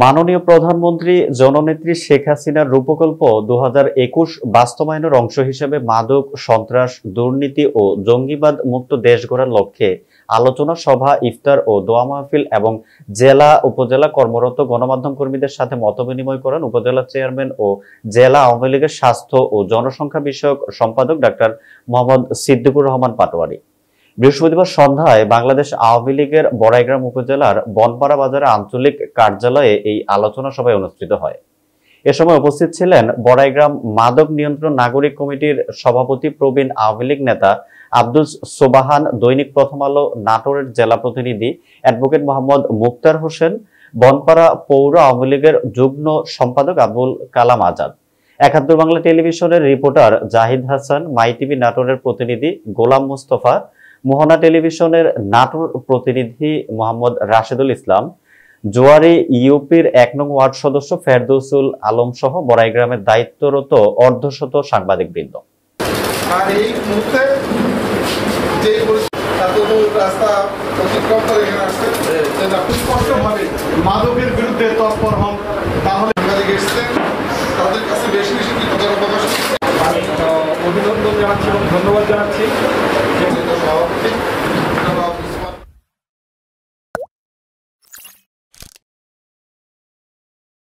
माननीय प्रधानमंत्री जननेत्री शेख हासिनार रूपकल्प 2021 বাস্তবায়নের অংশ হিসেবে মাদক সন্ত্রাস দুর্নীতি ও জঙ্গিবাদ মুক্ত দেশ গড়ার লক্ষ্যে আলোচনা সভা ইফতার ও দোয়া মাহফিল এবং জেলা উপজেলা কর্মরত গণমাধ্যম কর্মীদের সাথে মতবিনিময় করেন উপজেলা চেয়ারম্যান ও জেলা আওয়ামী লীগের স্বাস্থ্য ও জনসংখ্যা বিষয়ক সম্পাদক ডাক্তার মোহাম্মদ সিদ্দিকুর রহমান পাটোয়ারি। বৃহস্পতিবার সন্ধ্যায় বাংলাদেশ আওয়ামী লীগের বড়াইগ্রাম উপজেলার বনপাড়া বাজারে আঞ্চলিক কার্যালয়ে এই আলোচনা সভায় অনুষ্ঠিত হয়। এ সময় উপস্থিত ছিলেন বড়াইগ্রাম মাদক নিয়ন্ত্রণ নাগরিক কমিটির সভাপতি প্রবীণ আওয়ামী লীগ নেতা আব্দুল সোবাহান, দৈনিক প্রথম আলো নাটোরের জেলা প্রতিনিধি অ্যাডভোকেট মোহাম্মদ মুফতার হোসেন, বনপাড়া পৌর আওয়ামী লীগের যুগ্ম সম্পাদক আব্দুল কালাম আজাদ, 71 বাংলা টেলিভিশনের reporter Zahid Hasan, my TV নাটোরের প্রতিনিধি গোলাম মোস্তফা মোহনা টেলিভিশনের নাটোর প্রতিনিধি মোহাম্মদ রাশেদুল ইসলাম, জোয়ারি ইউপির 1 নং ওয়ার্ড সদস্য ফেরদৌসুল আলম সহ বড়াইগ্রামের দায়িত্বরত অর্ধশত সাংবাদিকবৃন্দ। আর এই মুহূর্তে যে রাস্তা অতিক্রম করে এখানে আসছে, যেটা খুব স্পষ্টভাবে মাদকের বিরুদ্ধে